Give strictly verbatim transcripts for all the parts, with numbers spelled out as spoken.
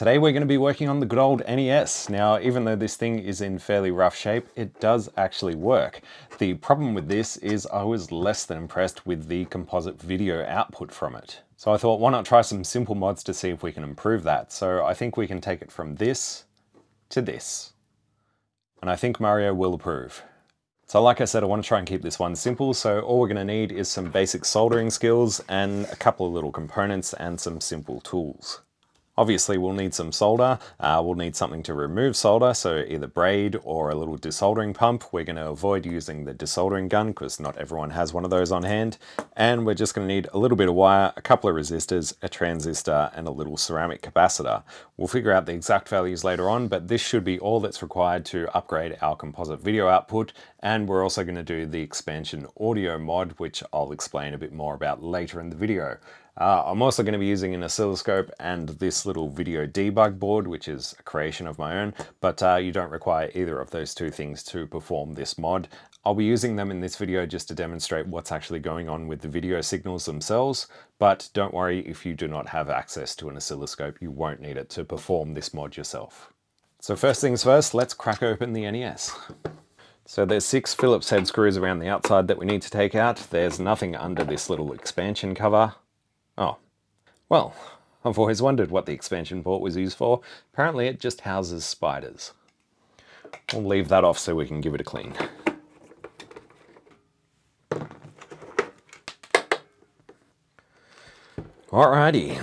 Today we're going to be working on the good old N E S. Now, even though this thing is in fairly rough shape, it does actually work. The problem with this is I was less than impressed with the composite video output from it. So I thought, why not try some simple mods to see if we can improve that? So I think we can take it from this to this. And I think Mario will approve. So like I said, I want to try and keep this one simple, so all we're going to need is some basic soldering skills and a couple of little components and some simple tools. Obviously we'll need some solder, uh, we'll need something to remove solder, so either braid or a little desoldering pump. We're going to avoid using the desoldering gun because not everyone has one of those on hand. And we're just going to need a little bit of wire, a couple of resistors, a transistor and a little ceramic capacitor. We'll figure out the exact values later on, but this should be all that's required to upgrade our composite video output. And we're also going to do the expansion audio mod, which I'll explain a bit more about later in the video. Uh, I'm also going to be using an oscilloscope and this little video debug board, which is a creation of my own, but uh, you don't require either of those two things to perform this mod. I'll be using them in this video just to demonstrate what's actually going on with the video signals themselves, but don't worry, if you do not have access to an oscilloscope, you won't need it to perform this mod yourself. So first things first, let's crack open the N E S. So there's six Phillips head screws around the outside that we need to take out. There's nothing under this little expansion cover. Oh, well, I've always wondered what the expansion port was used for. Apparently it just houses spiders. We'll leave that off so we can give it a clean. Alrighty.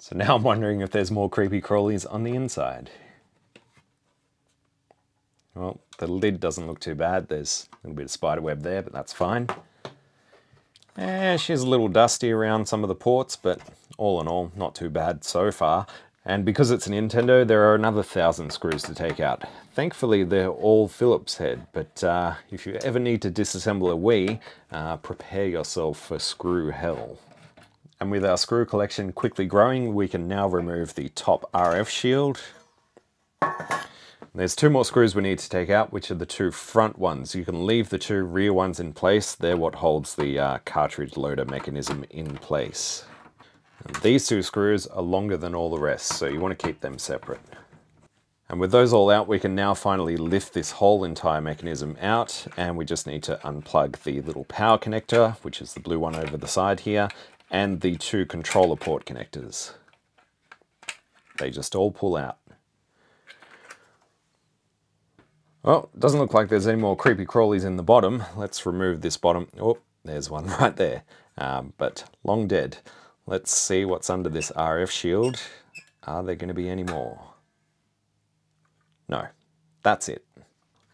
So now I'm wondering if there's more creepy crawlies on the inside. Well, the lid doesn't look too bad. There's a little bit of spider web there, but that's fine. Eh, she's a little dusty around some of the ports, but all in all, not too bad so far. And because it's a Nintendo, there are another thousand screws to take out. Thankfully, they're all Phillips head, but uh, if you ever need to disassemble a Wii, uh, prepare yourself for screw hell. And with our screw collection quickly growing, we can now remove the top R F shield. There's two more screws we need to take out, which are the two front ones. You can leave the two rear ones in place. They're what holds the uh, cartridge loader mechanism in place. And these two screws are longer than all the rest, so you want to keep them separate. And with those all out, we can now finally lift this whole entire mechanism out, and we just need to unplug the little power connector, which is the blue one over the side here, and the two controller port connectors. They just all pull out. Well, doesn't look like there's any more creepy crawlies in the bottom. Let's remove this bottom. Oh, there's one right there, um, but long dead. Let's see what's under this R F shield. Are there going to be any more? No, that's it.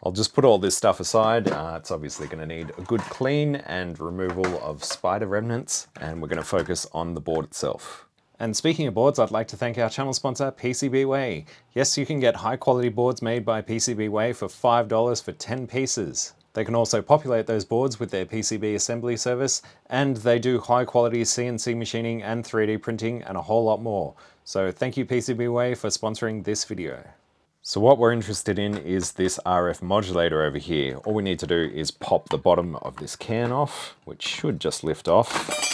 I'll just put all this stuff aside. Uh, it's obviously going to need a good clean and removal of spider remnants, and we're going to focus on the board itself. And speaking of boards, I'd like to thank our channel sponsor, PCBWay. Yes, you can get high quality boards made by PCBWay for five dollars for ten pieces. They can also populate those boards with their P C B assembly service, and they do high quality C N C machining and three D printing and a whole lot more. So thank you PCBWay for sponsoring this video. So what we're interested in is this R F modulator over here. All we need to do is pop the bottom of this can off, which should just lift off.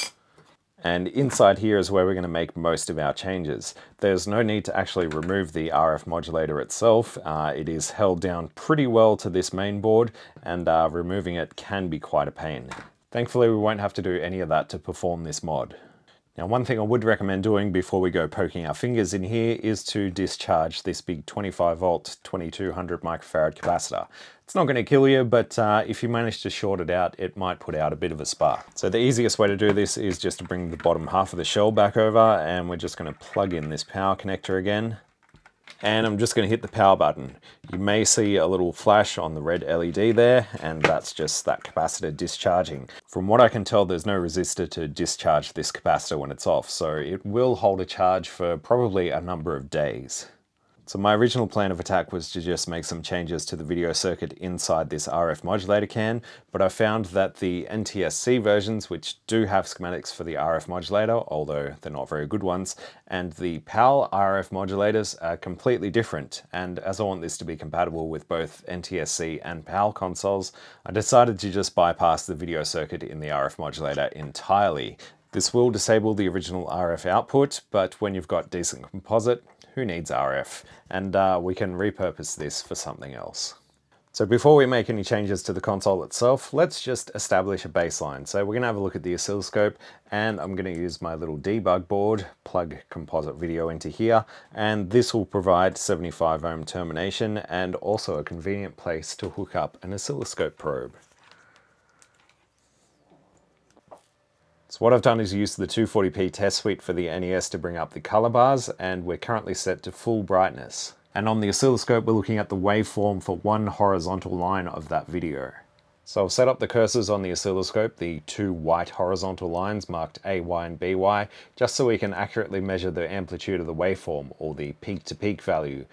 And inside here is where we're going to make most of our changes. There's no need to actually remove the R F modulator itself. Uh, it is held down pretty well to this main board, and uh, removing it can be quite a pain. Thankfully, we won't have to do any of that to perform this mod. Now, one thing I would recommend doing before we go poking our fingers in here is to discharge this big twenty-five volt, twenty-two hundred microfarad capacitor. It's not going to kill you, but uh, if you manage to short it out, it might put out a bit of a spark. So the easiest way to do this is just to bring the bottom half of the shell back over, and we're just going to plug in this power connector again. And I'm just going to hit the power button. You may see a little flash on the red L E D there, and that's just that capacitor discharging. From what I can tell, there's no resistor to discharge this capacitor when it's off, so it will hold a charge for probably a number of days. So my original plan of attack was to just make some changes to the video circuit inside this R F modulator can, but I found that the N T S C versions, which do have schematics for the R F modulator, although they're not very good ones, and the PAL R F modulators are completely different. And as I want this to be compatible with both N T S C and PAL consoles, I decided to just bypass the video circuit in the R F modulator entirely. This will disable the original R F output, but when you've got decent composite, Who needs R F? And uh, we can repurpose this for something else. So before we make any changes to the console itself, let's just establish a baseline. So we're going to have a look at the oscilloscope, and I'm going to use my little debug board, plug composite video into here, and this will provide seventy-five ohm termination and also a convenient place to hook up an oscilloscope probe. So what I've done is use the two forty p test suite for the N E S to bring up the color bars, and we're currently set to full brightness. And on the oscilloscope, we're looking at the waveform for one horizontal line of that video. So I've set up the cursors on the oscilloscope, the two white horizontal lines marked A Y and B Y, just so we can accurately measure the amplitude of the waveform, or the peak-to-peak value.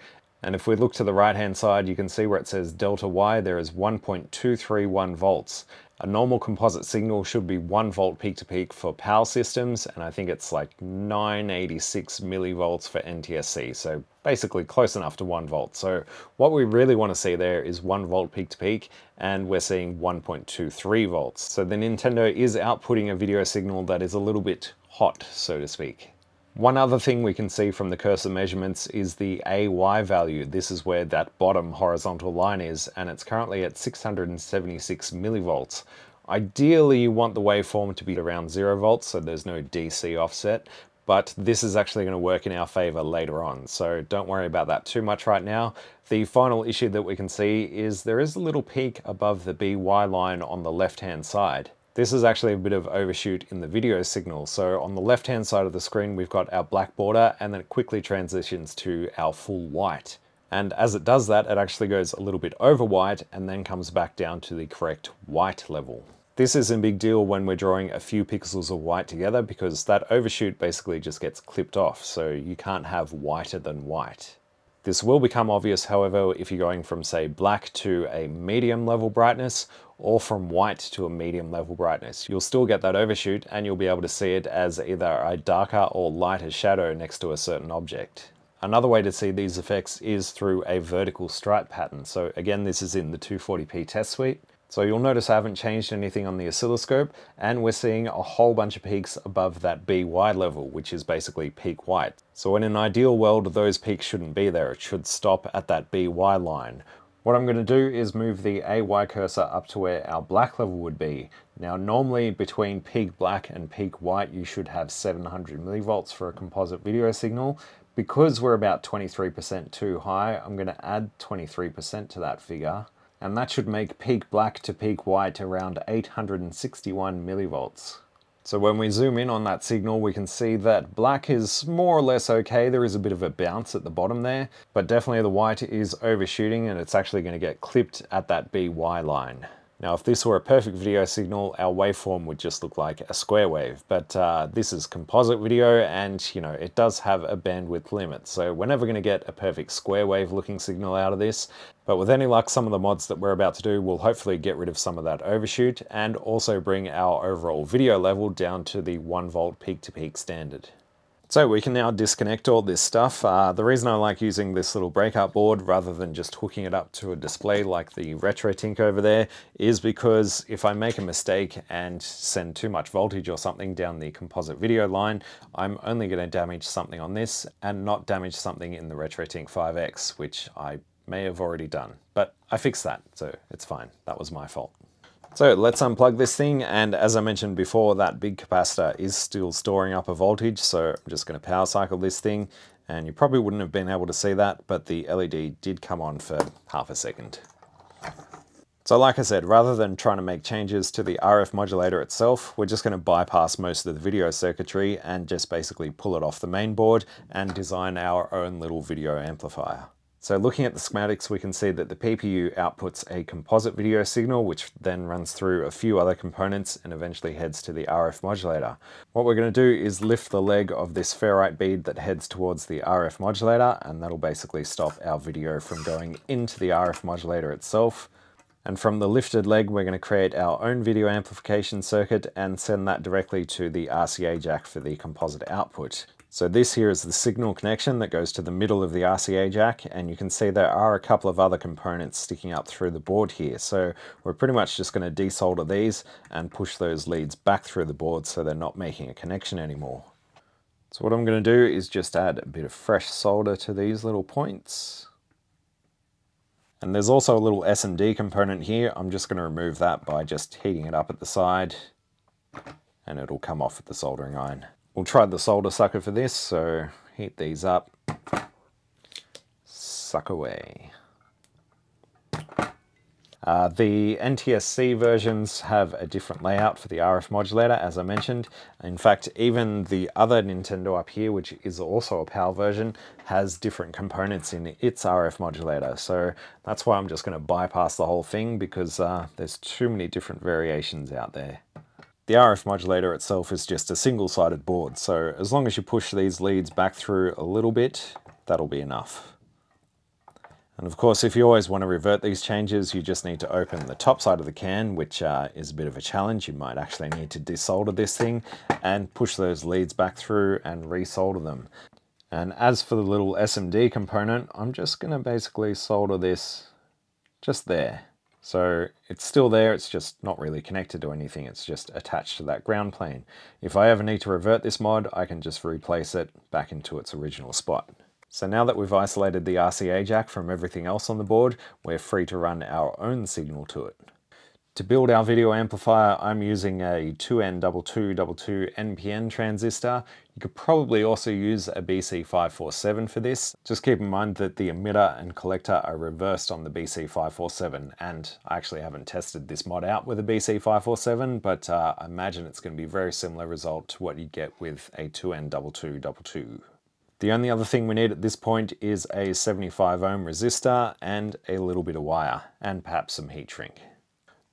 And if we look to the right-hand side, you can see where it says delta Y, there is one point two three one volts. A normal composite signal should be one volt peak-to-peak for PAL systems, and I think it's like nine eighty-six millivolts for N T S C, so basically close enough to one volt. So what we really want to see there is one volt peak-to-peak, and we're seeing one point two three volts. So the Nintendo is outputting a video signal that is a little bit hot, so to speak. One other thing we can see from the cursor measurements is the A Y value. This is where that bottom horizontal line is, and it's currently at six hundred seventy-six millivolts. Ideally, you want the waveform to be around zero volts, so there's no D C offset, but this is actually going to work in our favor later on, so don't worry about that too much right now. The final issue that we can see is there is a little peak above the B Y line on the left-hand side. This is actually a bit of overshoot in the video signal. So on the left-hand side of the screen, we've got our black border, and then it quickly transitions to our full white. And as it does that, it actually goes a little bit over white and then comes back down to the correct white level. This is a big deal when we're drawing a few pixels of white together, because that overshoot basically just gets clipped off. So you can't have whiter than white. This will become obvious, however, if you're going from, say, black to a medium level brightness, or from white to a medium level brightness. You'll still get that overshoot, and you'll be able to see it as either a darker or lighter shadow next to a certain object. Another way to see these effects is through a vertical stripe pattern. So again, this is in the two forty p test suite. So you'll notice I haven't changed anything on the oscilloscope, and we're seeing a whole bunch of peaks above that B Y level, which is basically peak white. So in an ideal world, those peaks shouldn't be there. It should stop at that B Y line. What I'm going to do is move the A Y cursor up to where our black level would be. Now, normally between peak black and peak white, you should have seven hundred millivolts for a composite video signal. Because we're about twenty-three percent too high, I'm going to add twenty-three percent to that figure. And that should make peak black to peak white around eight hundred sixty-one millivolts. So when we zoom in on that signal, we can see that black is more or less okay. There is a bit of a bounce at the bottom there, but definitely the white is overshooting, and it's actually going to get clipped at that B Y line. Now, if this were a perfect video signal, our waveform would just look like a square wave, but uh, this is composite video, and you know, it does have a bandwidth limit. So we're never going to get a perfect square wave looking signal out of this, but with any luck, some of the mods that we're about to do will hopefully get rid of some of that overshoot and also bring our overall video level down to the one volt peak to peak standard. So we can now disconnect all this stuff. Uh, the reason I like using this little breakout board rather than just hooking it up to a display like the RetroTINK over there is because if I make a mistake and send too much voltage or something down the composite video line, I'm only going to damage something on this and not damage something in the RetroTINK five X, which I may have already done. But I fixed that, so it's fine. That was my fault. So let's unplug this thing, and as I mentioned before, that big capacitor is still storing up a voltage, so I'm just going to power cycle this thing, and you probably wouldn't have been able to see that, but the L E D did come on for half a second. So like I said, rather than trying to make changes to the R F modulator itself, we're just going to bypass most of the video circuitry and just basically pull it off the main board and design our own little video amplifier. So looking at the schematics, we can see that the P P U outputs a composite video signal, which then runs through a few other components and eventually heads to the R F modulator. What we're going to do is lift the leg of this ferrite bead that heads towards the R F modulator, and that'll basically stop our video from going into the R F modulator itself. And from the lifted leg, we're going to create our own video amplification circuit and send that directly to the R C A jack for the composite output. So this here is the signal connection that goes to the middle of the R C A jack, and you can see there are a couple of other components sticking up through the board here. So we're pretty much just going to desolder these and push those leads back through the board so they're not making a connection anymore. So what I'm going to do is just add a bit of fresh solder to these little points. And there's also a little S M D component here. I'm just going to remove that by just heating it up at the side, and it'll come off with the soldering iron. We'll try the solder sucker for this, so heat these up, suck away. Uh, the N T S C versions have a different layout for the R F modulator, as I mentioned. In fact, even the other Nintendo up here, which is also a PAL version, has different components in its R F modulator. So that's why I'm just going to bypass the whole thing, because uh, there's too many different variations out there. The R F modulator itself is just a single-sided board, so as long as you push these leads back through a little bit, that'll be enough. And of course, if you always want to revert these changes, you just need to open the top side of the can, which uh, is a bit of a challenge. You might actually need to desolder this thing and push those leads back through and resolder them. And as for the little S M D component, I'm just going to basically solder this just there. So it's still there, it's just not really connected to anything, it's just attached to that ground plane. If I ever need to revert this mod, I can just replace it back into its original spot. So now that we've isolated the R C A jack from everything else on the board, we're free to run our own signal to it. To build our video amplifier, I'm using a two N two two two two N P N transistor. You could probably also use a B C five forty-seven for this. Just keep in mind that the emitter and collector are reversed on the B C five forty-seven, and I actually haven't tested this mod out with a B C five forty-seven, but uh, I imagine it's going to be a very similar result to what you get with a two N two two two two. The only other thing we need at this point is a seventy-five ohm resistor and a little bit of wire, and perhaps some heat shrink.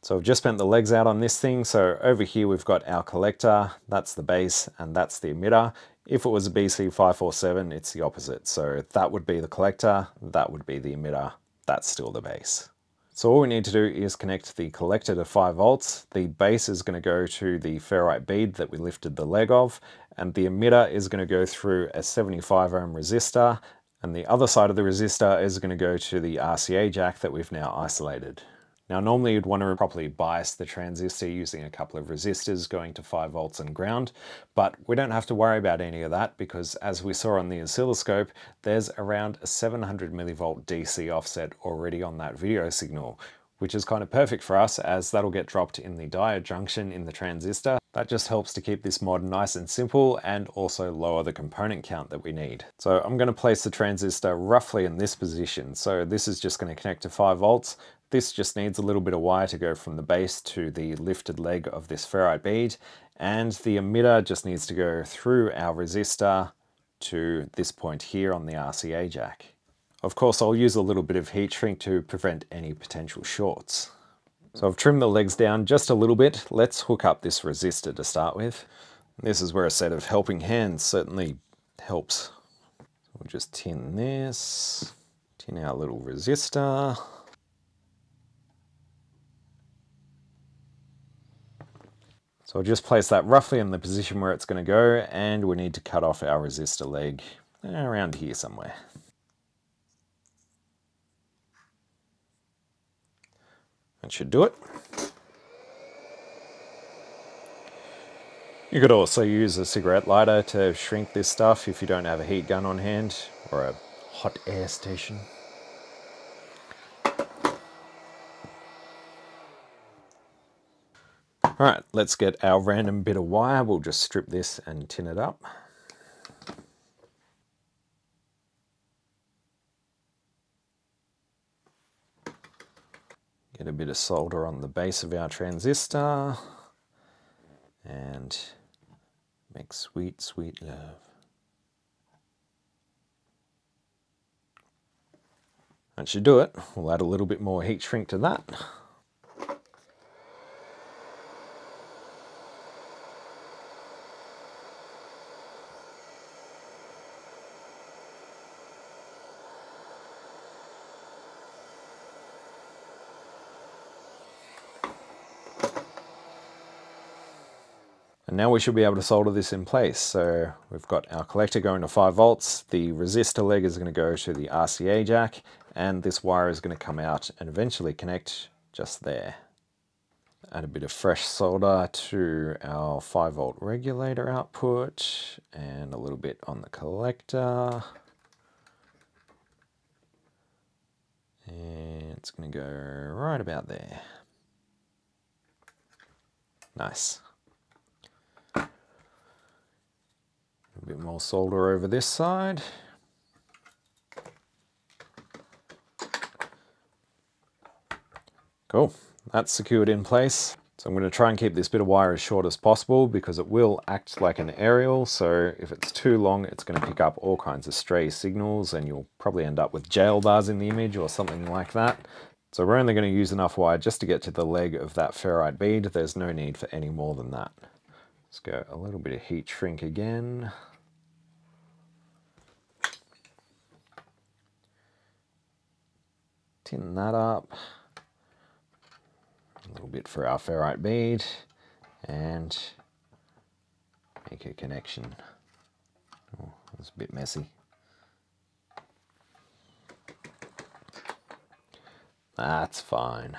So I've just bent the legs out on this thing, so over here we've got our collector, that's the base, and that's the emitter. If it was a B C five forty-seven, it's the opposite, so that would be the collector, that would be the emitter, that's still the base. So all we need to do is connect the collector to five volts, the base is going to go to the ferrite bead that we lifted the leg of, and the emitter is going to go through a seventy-five ohm resistor, and the other side of the resistor is going to go to the R C A jack that we've now isolated. Now normally you'd want to properly bias the transistor using a couple of resistors going to five volts and ground, but we don't have to worry about any of that because, as we saw on the oscilloscope, there's around a seven hundred millivolt D C offset already on that video signal, which is kind of perfect for us as that'll get dropped in the diode junction in the transistor. That just helps to keep this mod nice and simple and also lower the component count that we need. So I'm going to place the transistor roughly in this position. So this is just going to connect to five volts. This just needs a little bit of wire to go from the base to the lifted leg of this ferrite bead, and the emitter just needs to go through our resistor to this point here on the R C A jack. Of course, I'll use a little bit of heat shrink to prevent any potential shorts. So I've trimmed the legs down just a little bit. Let's hook up this resistor to start with. This is where a set of helping hands certainly helps. We'll just tin this, tin our little resistor. So I'll just place that roughly in the position where it's going to go, and we need to cut off our resistor leg around here somewhere. That should do it. You could also use a cigarette lighter to shrink this stuff if you don't have a heat gun on hand, or a hot air station. Alright, let's get our random bit of wire. We'll just strip this and tin it up. Get a bit of solder on the base of our transistor, and make sweet, sweet love. That should do it. We'll add a little bit more heat shrink to that. Now we should be able to solder this in place. So we've got our collector going to five volts, the resistor leg is going to go to the R C A jack, and this wire is going to come out and eventually connect just there. add a bit of fresh solder to our five volt regulator output and a little bit on the collector. And it's going to go right about there. Nice. A bit more solder over this side. Cool, that's secured in place. So I'm going to try and keep this bit of wire as short as possible because it will act like an aerial, so if it's too long it's going to pick up all kinds of stray signals and you'll probably end up with jail bars in the image or something like that. So we're only going to use enough wire just to get to the leg of that ferrite bead. There's no need for any more than that. Let's go a little bit of heat shrink again. Tin that up. A little bit for our ferrite bead and make a connection. Oh, it's a bit messy. That's fine.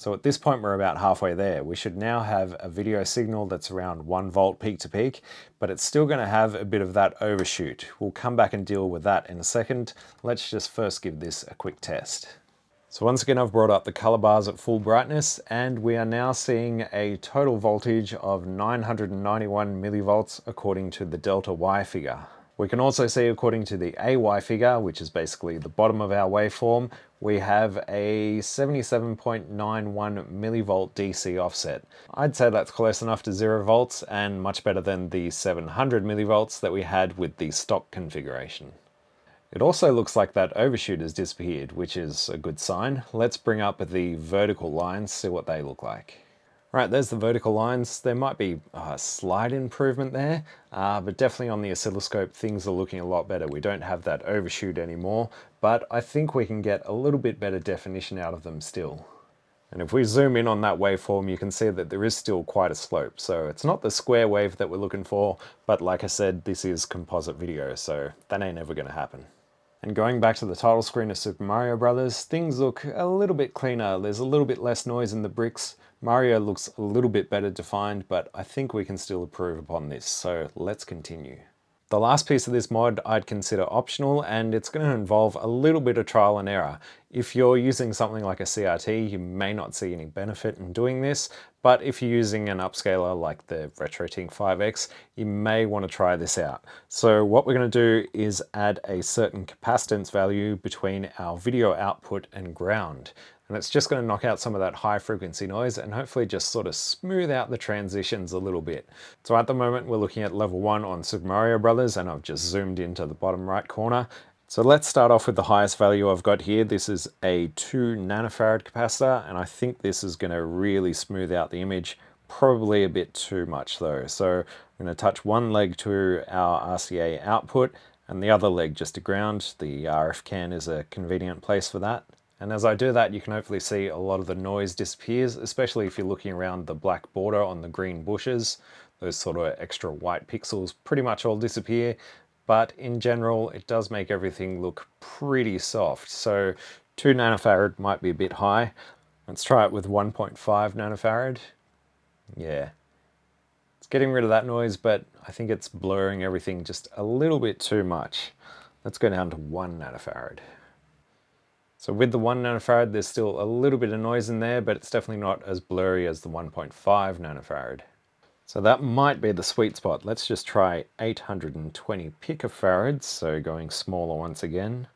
So at this point we're about halfway there. We should now have a video signal that's around one volt peak to peak, but it's still going to have a bit of that overshoot. We'll come back and deal with that in a second. Let's just first give this a quick test. So once again, I've brought up the color bars at full brightness and we are now seeing a total voltage of nine hundred ninety-one millivolts according to the delta Y figure. We can also see according to the A Y figure, which is basically the bottom of our waveform, we have a seventy-seven point nine one millivolt D C offset. I'd say that's close enough to zero volts and much better than the seven hundred millivolts that we had with the stock configuration. It also looks like that overshoot has disappeared, which is a good sign. Let's bring up the vertical lines, see what they look like. Right, there's the vertical lines. There might be a slight improvement there, uh, but definitely on the oscilloscope things are looking a lot better. We don't have that overshoot anymore, but I think we can get a little bit better definition out of them still. And if we zoom in on that waveform, you can see that there is still quite a slope. So it's not the square wave that we're looking for, but like I said, this is composite video, so that ain't ever gonna happen. And going back to the title screen of Super Mario Brothers, things look a little bit cleaner. There's a little bit less noise in the bricks. Mario looks a little bit better defined, but I think we can still improve upon this, so let's continue. The last piece of this mod I'd consider optional, and it's going to involve a little bit of trial and error. If you're using something like a C R T, you may not see any benefit in doing this, but if you're using an upscaler like the RetroTINK five X, you may want to try this out. So what we're going to do is add a certain capacitance value between our video output and ground. And it's just going to knock out some of that high frequency noise and hopefully just sort of smooth out the transitions a little bit. So at the moment we're looking at level one on Super Mario Brothers and I've just zoomed into the bottom right corner. So let's start off with the highest value I've got here. This is a two nanofarad capacitor and I think this is going to really smooth out the image. Probably a bit too much though. So I'm going to touch one leg to our R C A output and the other leg just to ground. The R F can is a convenient place for that. And as I do that, you can hopefully see a lot of the noise disappears, especially if you're looking around the black border on the green bushes. Those sort of extra white pixels pretty much all disappear, but in general, it does make everything look pretty soft. So two nanofarad might be a bit high. Let's try it with one point five nanofarad. Yeah, it's getting rid of that noise, but I think it's blurring everything just a little bit too much. Let's go down to one nanofarad. So with the one nanofarad, there's still a little bit of noise in there, but it's definitely not as blurry as the one point five nanofarad. So that might be the sweet spot. Let's just try eight hundred twenty picofarads, so going smaller once again.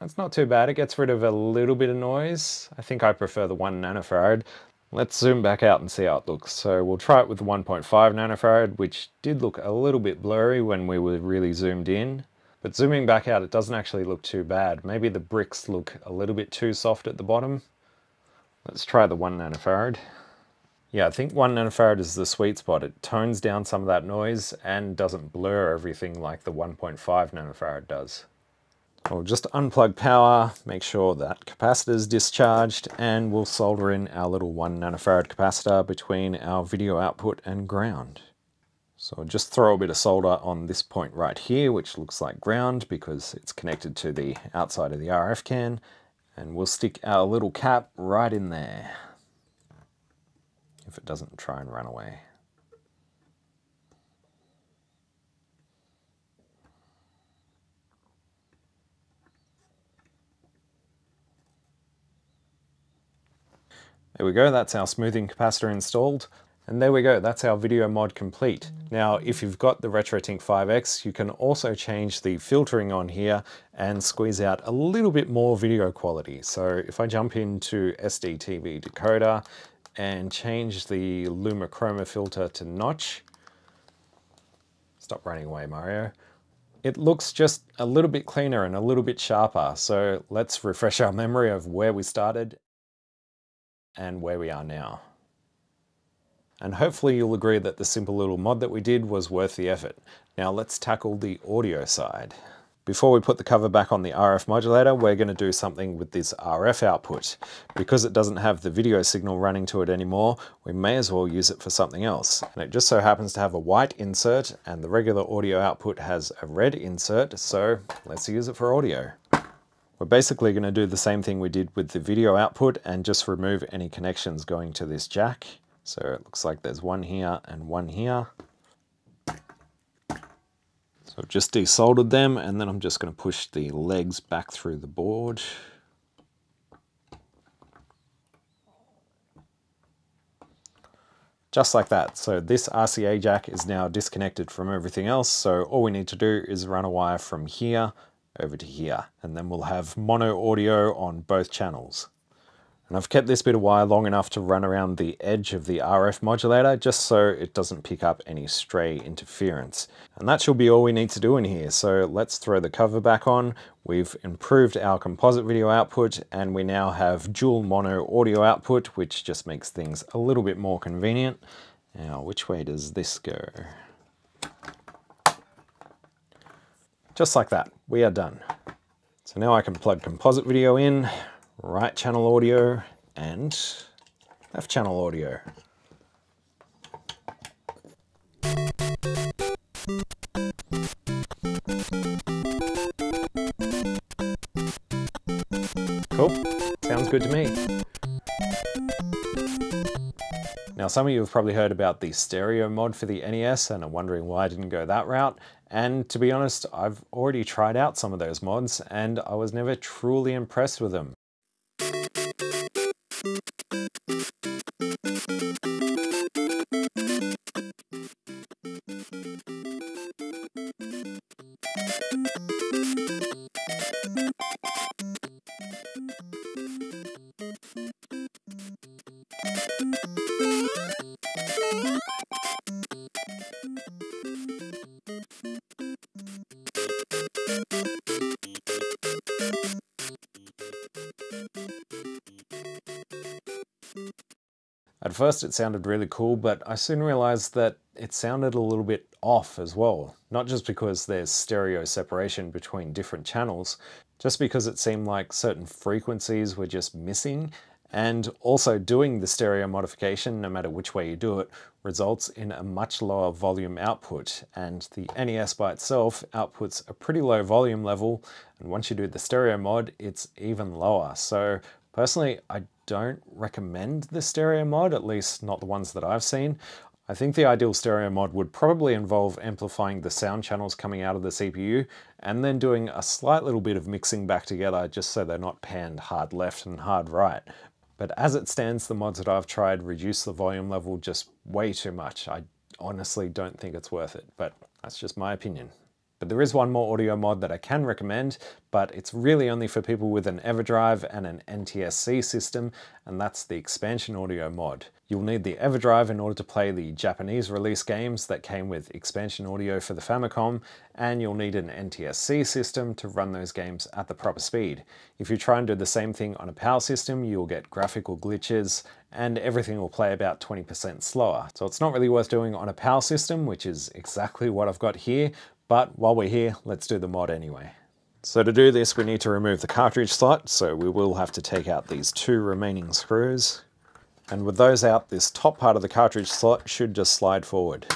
That's not too bad. It gets rid of a little bit of noise. I think I prefer the one nanofarad. Let's zoom back out and see how it looks. So we'll try it with the one point five nanofarad, which did look a little bit blurry when we were really zoomed in. But zooming back out, it doesn't actually look too bad. Maybe the bricks look a little bit too soft at the bottom. Let's try the one nanofarad. Yeah, I think one nanofarad is the sweet spot. It tones down some of that noise and doesn't blur everything like the one point five nanofarad does. I'll just unplug power, make sure that capacitor is discharged, and we'll solder in our little one nanofarad capacitor between our video output and ground. So I'll just throw a bit of solder on this point right here, which looks like ground because it's connected to the outside of the R F can, and we'll stick our little cap right in there, if it doesn't try and run away. There we go, that's our smoothing capacitor installed. And there we go, that's our video mod complete. Now, if you've got the RetroTINK five X, you can also change the filtering on here and squeeze out a little bit more video quality. So if I jump into S D T V decoder and change the Luma Chroma filter to notch, stop running away, Mario. It looks just a little bit cleaner and a little bit sharper. So let's refresh our memory of where we started and where we are now. And hopefully you'll agree that the simple little mod that we did was worth the effort. Now let's tackle the audio side. Before we put the cover back on the R F modulator, we're going to do something with this R F output. Because it doesn't have the video signal running to it anymore, we may as well use it for something else. And it just so happens to have a white insert, and the regular audio output has a red insert, so let's use it for audio. We're basically going to do the same thing we did with the video output and just remove any connections going to this jack. So it looks like there's one here and one here. So I've just desoldered them, and then I'm just going to push the legs back through the board. Just like that. So this R C A jack is now disconnected from everything else, so all we need to do is run a wire from here over to here, and then we'll have mono audio on both channels. And I've kept this bit of wire long enough to run around the edge of the R F modulator just so it doesn't pick up any stray interference. And that should be all we need to do in here, so let's throw the cover back on. We've improved our composite video output, and we now have dual mono audio output, which just makes things a little bit more convenient. Now, which way does this go? Just like that, we are done. So now I can plug composite video in, right channel audio, and left channel audio. Cool, sounds good to me. Now, some of you have probably heard about the stereo mod for the N E S and are wondering why I didn't go that route. And to be honest, I've already tried out some of those mods and I was never truly impressed with them. At first it sounded really cool, but I soon realized that it sounded a little bit off as well. Not just because there's stereo separation between different channels, just because it seemed like certain frequencies were just missing, and also doing the stereo modification, no matter which way you do it, results in a much lower volume output, and the N E S by itself outputs a pretty low volume level, and once you do the stereo mod, it's even lower. So personally, I don't recommend the stereo mod, at least not the ones that I've seen. I think the ideal stereo mod would probably involve amplifying the sound channels coming out of the C P U and then doing a slight little bit of mixing back together just so they're not panned hard left and hard right. But as it stands, the mods that I've tried reduce the volume level just way too much. I honestly don't think it's worth it, but that's just my opinion. But there is one more audio mod that I can recommend, but it's really only for people with an EverDrive and an N T S C system, and that's the expansion audio mod. You'll need the EverDrive in order to play the Japanese release games that came with expansion audio for the Famicom, and you'll need an N T S C system to run those games at the proper speed. If you try and do the same thing on a PAL system, you'll get graphical glitches, and everything will play about twenty percent slower. So it's not really worth doing on a PAL system, which is exactly what I've got here. But while we're here, let's do the mod anyway. So to do this, we need to remove the cartridge slot, so we will have to take out these two remaining screws. And with those out, this top part of the cartridge slot should just slide forward.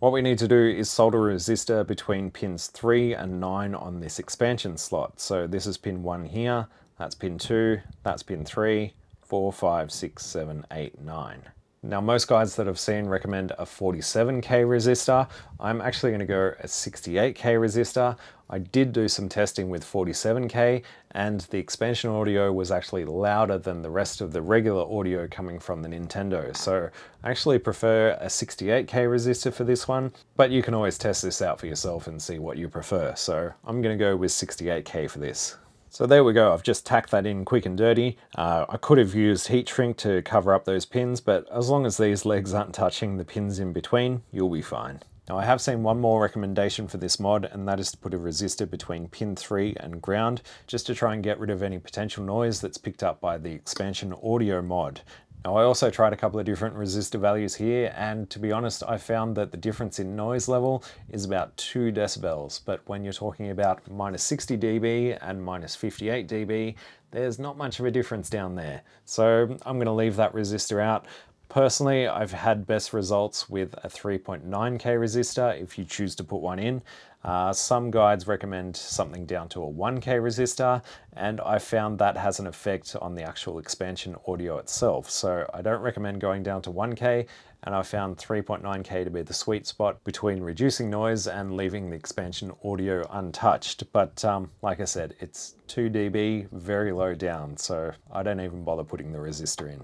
What we need to do is solder a resistor between pins three and nine on this expansion slot. So this is pin one here, that's pin two, that's pin three, four, five, six, seven, eight, nine. Now most guides that I've seen recommend a forty-seven K resistor. I'm actually going to go a sixty-eight K resistor. I did do some testing with forty-seven K and the expansion audio was actually louder than the rest of the regular audio coming from the Nintendo. So I actually prefer a sixty-eight K resistor for this one, but you can always test this out for yourself and see what you prefer. So I'm going to go with sixty-eight K for this. So there we go, I've just tacked that in quick and dirty. Uh, I could have used heat shrink to cover up those pins, but as long as these legs aren't touching the pins in between, you'll be fine. Now I have seen one more recommendation for this mod, and that is to put a resistor between pin three and ground, just to try and get rid of any potential noise that's picked up by the expansion audio mod. Now I also tried a couple of different resistor values here, and to be honest I found that the difference in noise level is about two decibels, but when you're talking about minus sixty D B and minus fifty-eight D B, there's not much of a difference down there. So I'm going to leave that resistor out. Personally, I've had best results with a three point nine K resistor if you choose to put one in. Uh, some guides recommend something down to a one K resistor, and I found that has an effect on the actual expansion audio itself. So I don't recommend going down to one K, and I found three point nine K to be the sweet spot between reducing noise and leaving the expansion audio untouched. But um, like I said, it's two D B, very low down, so I don't even bother putting the resistor in.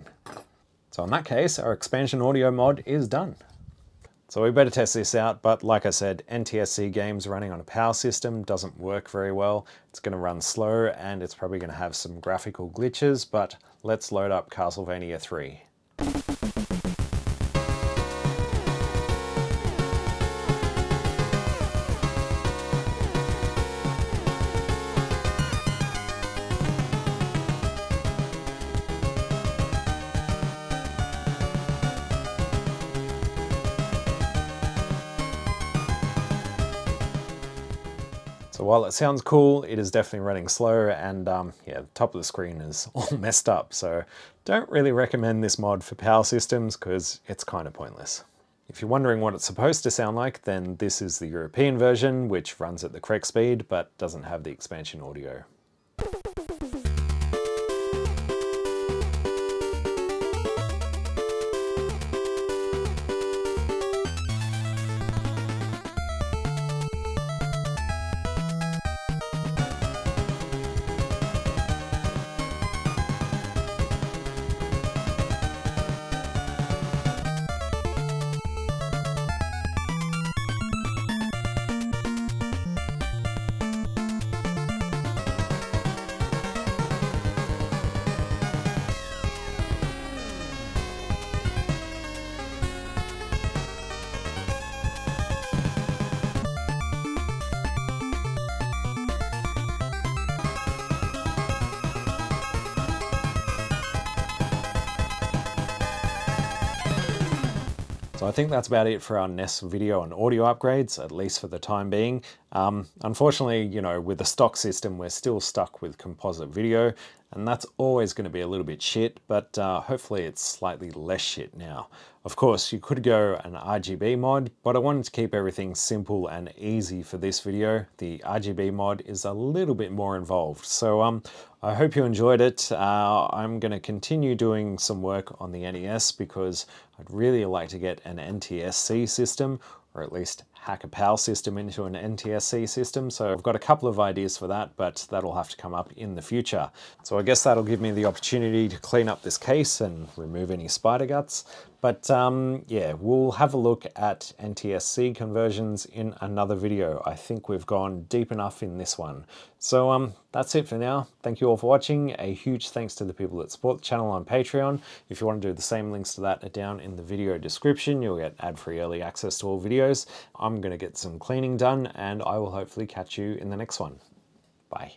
So in that case, our expansion audio mod is done. So we better test this out, but like I said, N T S C games running on a PAL system doesn't work very well. It's going to run slow and it's probably going to have some graphical glitches, but let's load up Castlevania three. So while it sounds cool, it is definitely running slow, and um, yeah, the top of the screen is all messed up, so don't really recommend this mod for PAL systems because it's kind of pointless. If you're wondering what it's supposed to sound like, then this is the European version, which runs at the correct speed but doesn't have the expansion audio. So I think that's about it for our N E S video and audio upgrades, at least for the time being. Um, unfortunately, you know, with the stock system, we're still stuck with composite video, and that's always going to be a little bit shit, but uh, hopefully it's slightly less shit now. Of course, you could go an R G B mod, but I wanted to keep everything simple and easy for this video. The R G B mod is a little bit more involved, so um, I hope you enjoyed it. Uh, I'm going to continue doing some work on the N E S because I'd really like to get an N T S C system, or at least hack a PAL system into an N T S C system, so I've got a couple of ideas for that, but that'll have to come up in the future. So I guess that'll give me the opportunity to clean up this case and remove any spider guts, but um, yeah, we'll have a look at N T S C conversions in another video. I think we've gone deep enough in this one. So um, that's it for now. Thank you all for watching. A huge thanks to the people that support the channel on Patreon. If you want to do the same, links to that are down in the video description. You'll get ad-free early access to all videos. I'm going to get some cleaning done, and I will hopefully catch you in the next one. Bye.